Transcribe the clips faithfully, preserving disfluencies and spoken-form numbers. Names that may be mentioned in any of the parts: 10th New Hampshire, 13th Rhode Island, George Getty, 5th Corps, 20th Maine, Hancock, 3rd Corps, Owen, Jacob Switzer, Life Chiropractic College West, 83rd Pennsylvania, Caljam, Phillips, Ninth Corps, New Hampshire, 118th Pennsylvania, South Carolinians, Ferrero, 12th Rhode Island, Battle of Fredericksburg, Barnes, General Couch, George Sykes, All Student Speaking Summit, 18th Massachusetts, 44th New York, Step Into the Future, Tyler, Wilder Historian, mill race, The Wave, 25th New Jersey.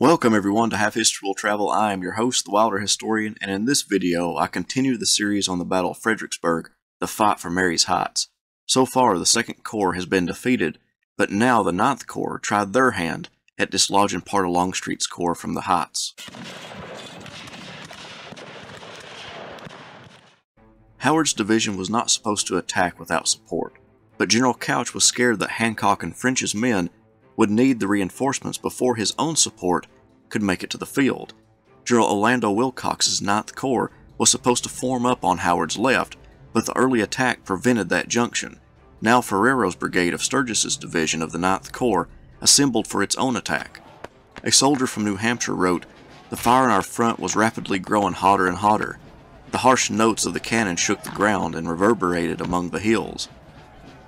Welcome everyone to Have History Will Travel. I am your host, the Wilder Historian, and in this video I continue the series on the Battle of Fredericksburg, the fight for Marye's Heights. So far the Second Corps has been defeated, but now the Ninth Corps tried their hand at dislodging part of Longstreet's Corps from the Heights. Howard's division was not supposed to attack without support, but General Couch was scared that Hancock and French's men would need the reinforcements before his own support could make it to the field. General Orlando Wilcox's Ninth Corps was supposed to form up on Howard's left, but the early attack prevented that junction. Now Ferrero's brigade of Sturgis's division of the Ninth Corps assembled for its own attack. A soldier from New Hampshire wrote, "The fire in our front was rapidly growing hotter and hotter. The harsh notes of the cannon shook the ground and reverberated among the hills.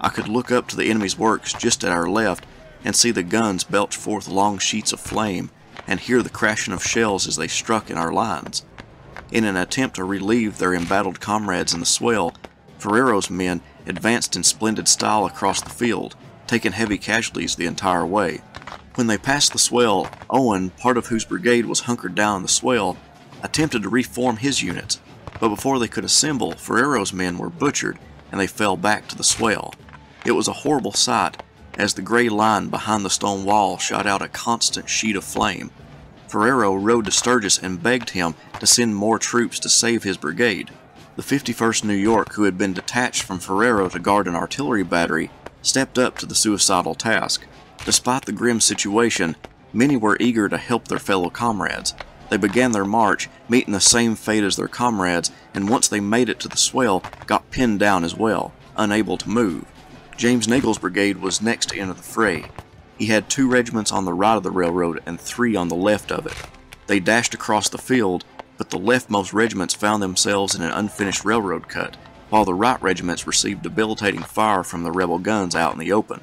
I could look up to the enemy's works just at our left and see the guns belch forth long sheets of flame and hear the crashing of shells as they struck in our lines." In an attempt to relieve their embattled comrades in the swell, Ferrero's men advanced in splendid style across the field, taking heavy casualties the entire way. When they passed the swell, Owen, part of whose brigade was hunkered down in the swell, attempted to reform his units, but before they could assemble, Ferrero's men were butchered and they fell back to the swell. It was a horrible sight, as the gray line behind the stone wall shot out a constant sheet of flame. Ferrero rode to Sturgis and begged him to send more troops to save his brigade. The fifty-first New York, who had been detached from Ferrero to guard an artillery battery, stepped up to the suicidal task. Despite the grim situation, many were eager to help their fellow comrades. They began their march, meeting the same fate as their comrades, and once they made it to the swell, got pinned down as well, unable to move. James Nagel's brigade was next to enter the fray. He had two regiments on the right of the railroad and three on the left of it. They dashed across the field, but the leftmost regiments found themselves in an unfinished railroad cut, while the right regiments received debilitating fire from the rebel guns out in the open.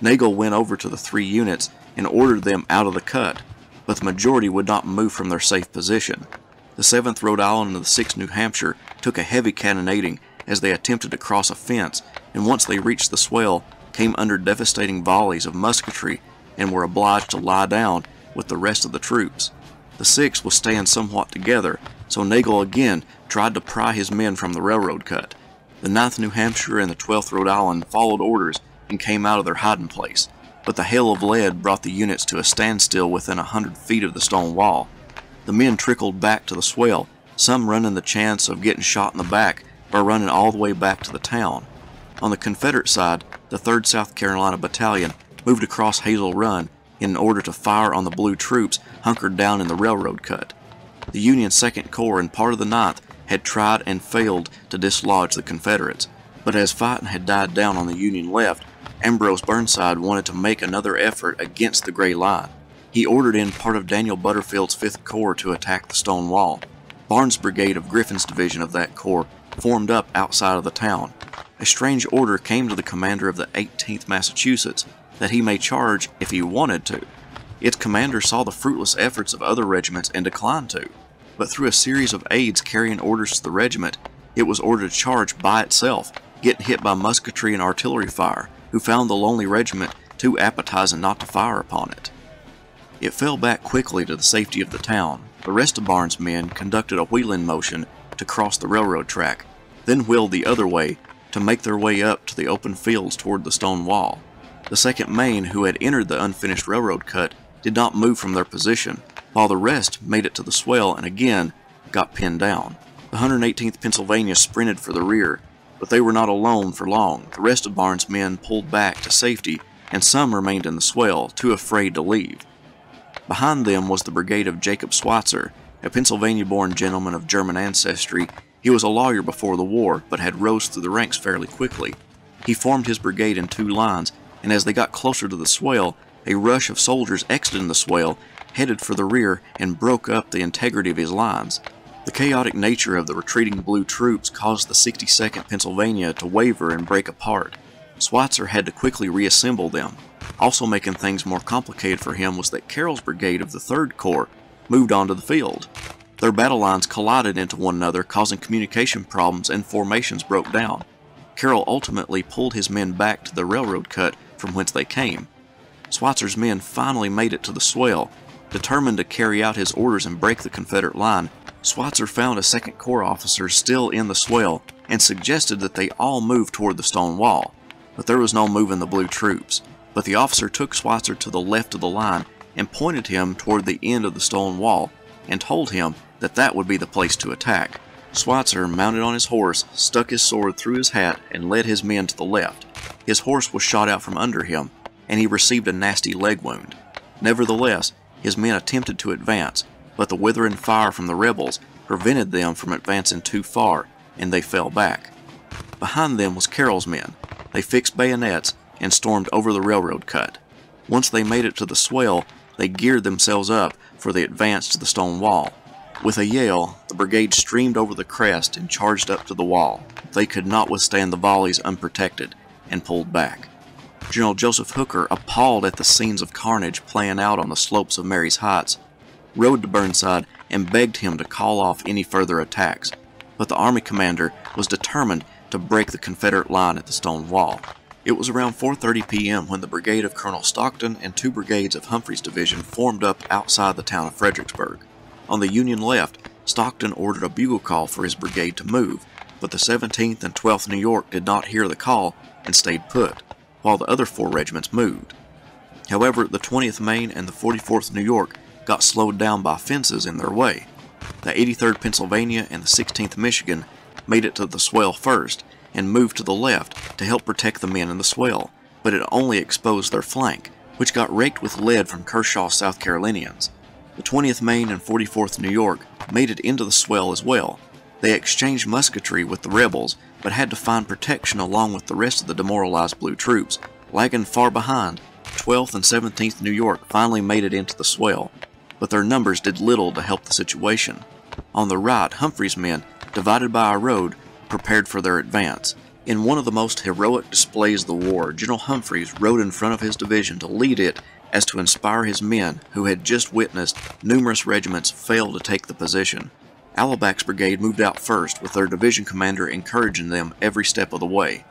Nagel went over to the three units and ordered them out of the cut, but the majority would not move from their safe position. The seventh Rhode Island and the sixth New Hampshire took a heavy cannonading as they attempted to cross a fence, and once they reached the swell, came under devastating volleys of musketry and were obliged to lie down with the rest of the troops. The sixth was staying somewhat together, so Nagel again tried to pry his men from the railroad cut. The ninth New Hampshire and the twelfth Rhode Island followed orders and came out of their hiding place, but the hail of lead brought the units to a standstill within a hundred feet of the stone wall. The men trickled back to the swell, some running the chance of getting shot in the back by running all the way back to the town. On the Confederate side, the third South Carolina Battalion moved across Hazel Run in order to fire on the blue troops hunkered down in the railroad cut. The Union Second Corps and part of the ninth had tried and failed to dislodge the Confederates, but as fighting had died down on the Union left, Ambrose Burnside wanted to make another effort against the gray line. He ordered in part of Daniel Butterfield's Fifth Corps to attack the stone wall. Barnes' brigade of Griffin's division of that corps formed up outside of the town. A strange order came to the commander of the eighteenth Massachusetts that he may charge if he wanted to. Its commander saw the fruitless efforts of other regiments and declined to, but through a series of aides carrying orders to the regiment, it was ordered to charge by itself, getting hit by musketry and artillery fire, who found the lonely regiment too appetizing not to fire upon it. It fell back quickly to the safety of the town. The rest of Barnes' men conducted a wheeling motion to cross the railroad track, then wheeled the other way to make their way up to the open fields toward the stone wall. The second Maine, who had entered the unfinished railroad cut, did not move from their position, while the rest made it to the swell and again got pinned down. The one hundred eighteenth Pennsylvania sprinted for the rear, but they were not alone for long. The rest of Barnes' men pulled back to safety, and some remained in the swell, too afraid to leave. Behind them was the brigade of Jacob Switzer, a Pennsylvania-born gentleman of German ancestry. He was a lawyer before the war, but had rose through the ranks fairly quickly. He formed his brigade in two lines, and as they got closer to the swale, a rush of soldiers exited the swale, headed for the rear, and broke up the integrity of his lines. The chaotic nature of the retreating blue troops caused the sixty-second Pennsylvania to waver and break apart. Switzer had to quickly reassemble them. Also making things more complicated for him was that Carroll's brigade of the third Corps moved onto the field. Their battle lines collided into one another, causing communication problems, and formations broke down. Carroll ultimately pulled his men back to the railroad cut from whence they came. Switzer's men finally made it to the swell, Determined to carry out his orders and break the Confederate line, Switzer found a Second Corps officer still in the swell and suggested that they all move toward the stone wall, but there was no moving the blue troops. But the officer took Switzer to the left of the line and pointed him toward the end of the stone wall and told him that that would be the place to attack. Switzer mounted on his horse, stuck his sword through his hat, and led his men to the left. His horse was shot out from under him, and he received a nasty leg wound. Nevertheless, his men attempted to advance, but the withering fire from the rebels prevented them from advancing too far, and they fell back. Behind them was Carroll's men. They fixed bayonets and stormed over the railroad cut. Once they made it to the swell, they geared themselves up for the advance to the stone wall. With a yell, the brigade streamed over the crest and charged up to the wall. They could not withstand the volleys unprotected and pulled back. General Joseph Hooker, appalled at the scenes of carnage playing out on the slopes of Marye's Heights, rode to Burnside and begged him to call off any further attacks, but the army commander was determined to break the Confederate line at the stone wall. It was around four thirty p m when the brigade of Colonel Stockton and two brigades of Humphrey's division formed up outside the town of Fredericksburg. On the Union left, Stockton ordered a bugle call for his brigade to move, but the seventeenth and twelfth New York did not hear the call and stayed put, while the other four regiments moved. However, the twentieth Maine and the forty-fourth New York got slowed down by fences in their way. The eighty-third Pennsylvania and the sixteenth Michigan made it to the swell first and moved to the left to help protect the men in the swell, but it only exposed their flank, which got raked with lead from Kershaw's South Carolinians. The twentieth Maine and forty-fourth New York made it into the swell as well. They exchanged musketry with the rebels, but had to find protection along with the rest of the demoralized blue troops. Lagging far behind, twelfth and seventeenth New York finally made it into the swell, but their numbers did little to help the situation. On the right, Humphrey's men, divided by a road, prepared for their advance. In one of the most heroic displays of the war, General Humphreys rode in front of his division to lead it as to inspire his men who had just witnessed numerous regiments fail to take the position. Auerbach's brigade moved out first, with their division commander encouraging them every step of the way.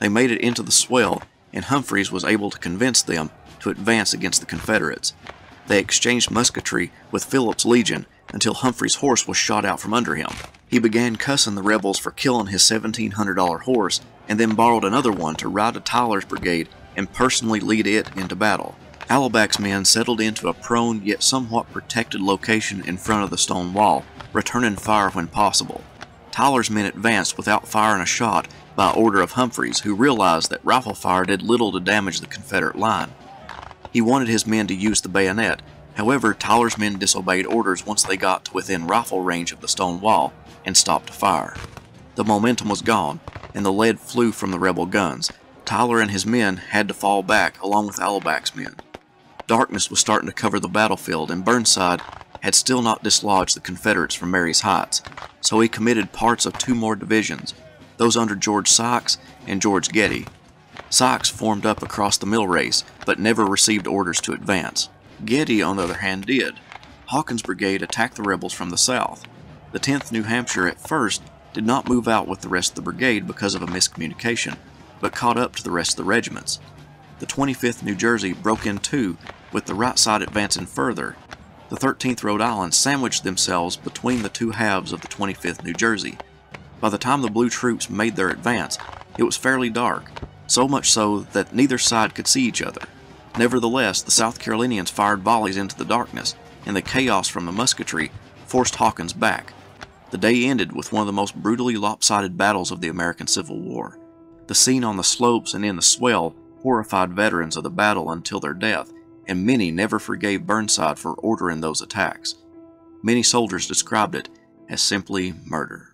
They made it into the swell, and Humphreys was able to convince them to advance against the Confederates. They exchanged musketry with Phillips' legion until Humphreys' horse was shot out from under him. He began cussing the rebels for killing his seventeen hundred dollar horse, and then borrowed another one to ride to Tyler's brigade and personally lead it into battle. Auerbach's men settled into a prone yet somewhat protected location in front of the stone wall, returning fire when possible. Tyler's men advanced without firing a shot by order of Humphreys, who realized that rifle fire did little to damage the Confederate line. He wanted his men to use the bayonet. However, Tyler's men disobeyed orders once they got to within rifle range of the stone wall and stopped to fire. The momentum was gone, and the lead flew from the rebel guns. Tyler and his men had to fall back along with Auerbach's men. Darkness was starting to cover the battlefield, and Burnside had still not dislodged the Confederates from Marye's Heights, so he committed parts of two more divisions, those under George Sykes and George Getty. Sykes formed up across the mill race, but never received orders to advance. Getty, on the other hand, did. Hawkins' brigade attacked the rebels from the south. The tenth New Hampshire at first did not move out with the rest of the brigade because of a miscommunication, but caught up to the rest of the regiments. The twenty-fifth New Jersey broke in two, with the right side advancing further. The thirteenth Rhode Island sandwiched themselves between the two halves of the twenty-fifth New Jersey. By the time the blue troops made their advance, it was fairly dark, so much so that neither side could see each other. Nevertheless, the South Carolinians fired volleys into the darkness, and the chaos from the musketry forced Hawkins back. The day ended with one of the most brutally lopsided battles of the American Civil War. The scene on the slopes and in the swell horrified veterans of the battle until their death, and many never forgave Burnside for ordering those attacks. Many soldiers described it as simply murder.